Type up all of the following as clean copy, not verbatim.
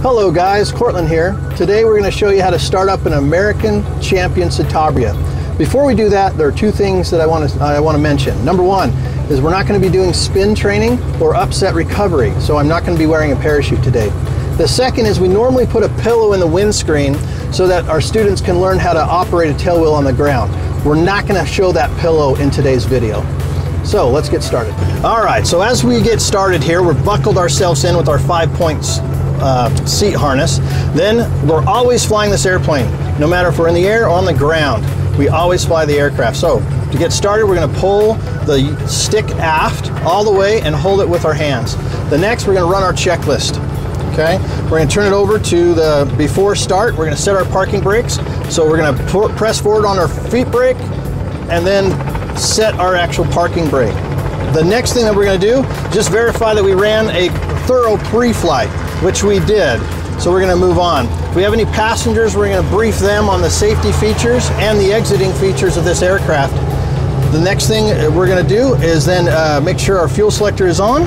Hello guys, Cortland here. Today we're going to show you how to start up an American Champion Citabria. Before we do that, there are two things that I want to mention. Number one is we're not going to be doing spin training or upset recovery, so I'm not going to be wearing a parachute today. The second is we normally put a pillow in the windscreen so that our students can learn how to operate a tailwheel on the ground. We're not going to show that pillow in today's video. So let's get started. All right, so as we get started here, we've buckled ourselves in with our 5 points seat harness. Then we're always flying this airplane, no matter if we're in the air or on the ground. We always fly the aircraft. So to get started, we're going to pull the stick aft all the way and hold it with our hands. The next, we're going to run our checklist. Okay, we're going to turn it over to the before start. We're going to set our parking brakes. So we're going to press forward on our feet brake and then set our actual parking brake. The next thing that we're going to do, just verify that we ran a thorough pre-flight, which we did. So we're going to move on. If we have any passengers, we're going to brief them on the safety features and the exiting features of this aircraft. The next thing we're going to do is then make sure our fuel selector is on,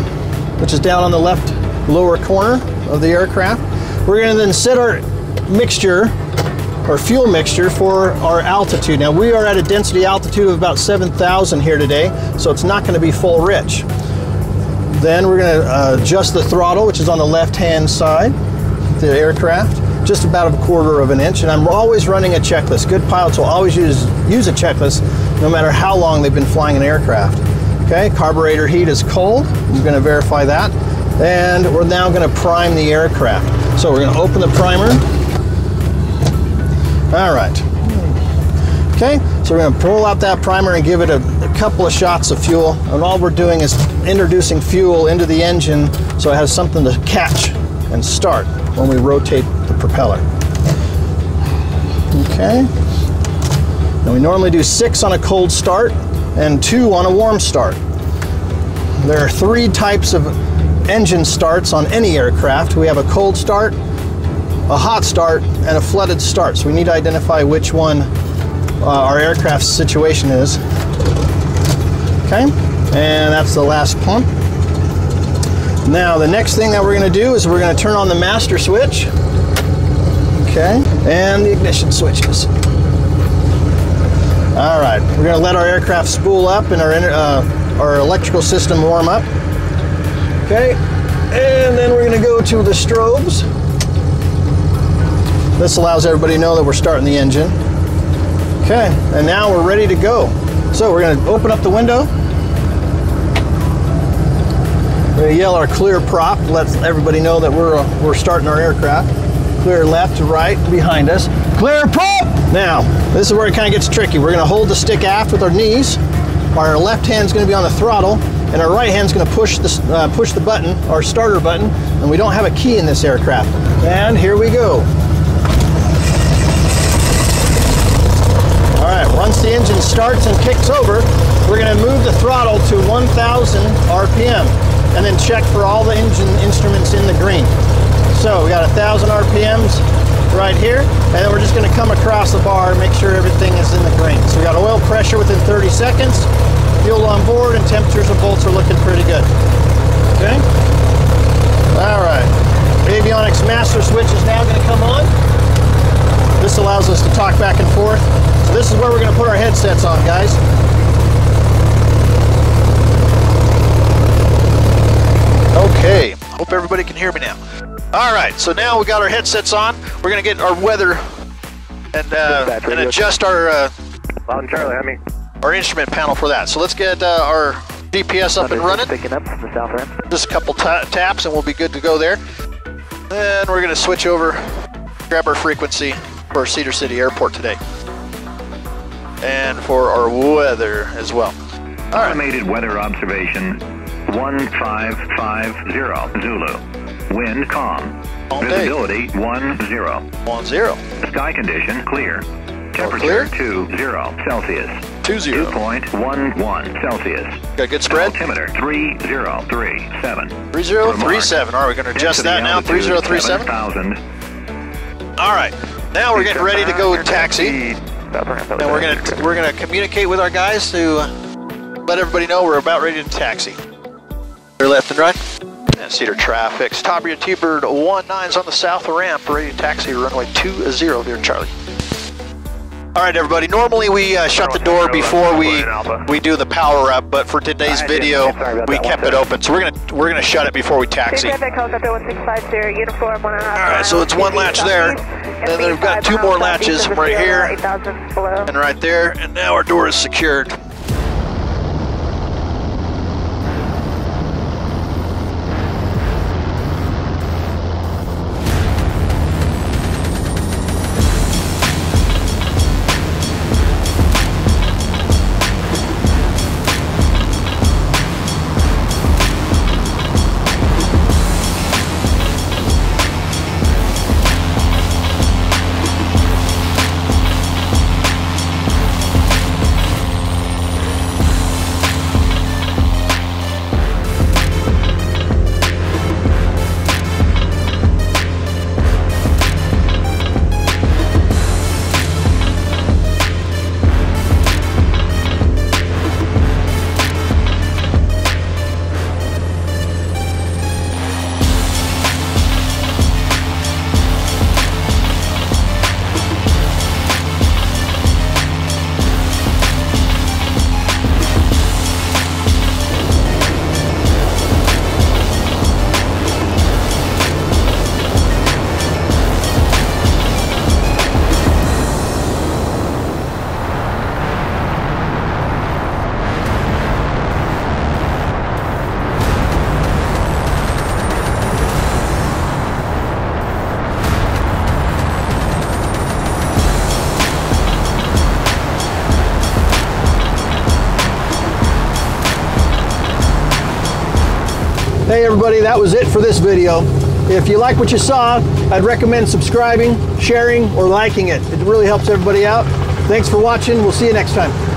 which is down on the left lower corner of the aircraft. We're going to then set our mixture, our fuel mixture, for our altitude. Now we are at a density altitude of about 7,000 here today, so it's not going to be full rich. Then we're going to adjust the throttle, which is on the left-hand side of the aircraft, just about a quarter of an inch. And I'm always running a checklist. Good pilots will always use a checklist, no matter how long they've been flying an aircraft. Okay, carburetor heat is cold. I'm going to verify that. And we're now going to prime the aircraft. So we're going to open the primer. All right. Okay, so we're going to pull out that primer and give it a couple of shots of fuel. And all we're doing is introducing fuel into the engine so it has something to catch and start when we rotate the propeller. Okay. Now we normally do 6 on a cold start and 2 on a warm start. There are 3 types of engine starts on any aircraft. We have a cold start, a hot start, and a flooded start. So we need to identify which one our aircraft's situation is. Okay, and that's the last pump. Now the next thing that we're going to do is we're going to turn on the master switch, okay, and the ignition switches. All right, we're going to let our aircraft spool up and our electrical system warm up. Okay, and then we're going to go to the strobes. This allows everybody to know that we're starting the engine. Okay, and now we're ready to go. So we're going to open up the window. We're going to yell our clear prop, let everybody know that we're starting our aircraft. Clear left to right behind us. Clear prop! Now, this is where it kind of gets tricky. We're going to hold the stick aft with our knees. Our left hand's going to be on the throttle, and our right hand's going to push the button, our starter button, and we don't have a key in this aircraft. And here we go. Once the engine starts and kicks over, we're going to move the throttle to 1,000 RPM and then check for all the engine instruments in the green. So we got 1,000 RPMs right here, and then we're just going to come across the bar and make sure everything is in the green. So we got oil pressure within 30 seconds, fuel on board, and temperatures and bolts are looking pretty good. Okay? All right. Avionics master switch is now going to come on. This allows us to talk back and forth. This is where we're going to put our headsets on, guys. Okay, hope everybody can hear me now. All right, so now we got our headsets on. We're going to get our weather and adjust our our instrument panel for that. So let's get our GPS up and running. Picking up from the south end. Just a couple taps and we'll be good to go there. Then we're going to switch over, grab our frequency for Cedar City Airport today, and for our weather as well. All automated right. Weather observation 1550 Zulu. Wind calm. All visibility day. 10. 10. Sky condition clear. Temperature clear? 20 Celsius. 20. 2.11 Celsius. Got a good spread. Altimeter 3037. 3037. All right, we're going to adjust that now. 3037. All right. Now we're getting ready to go taxi. And we're gonna communicate with our guys to let everybody know we're about ready to taxi. Clear left and right. Cedar traffic. Citabria T-Bird 19's on the south ramp, ready to taxi runway 20, dear Charlie. All right, everybody, normally we shut the door before we do the power up, but for today's video, we kept it open. So we're gonna shut it before we taxi. All right, so it's one latch there, and then we've got two more latches right here and right there, and now our door is secured. Hey everybody, that was it for this video. If you like what you saw, I'd recommend subscribing, sharing, or liking it. It really helps everybody out. Thanks for watching. We'll see you next time.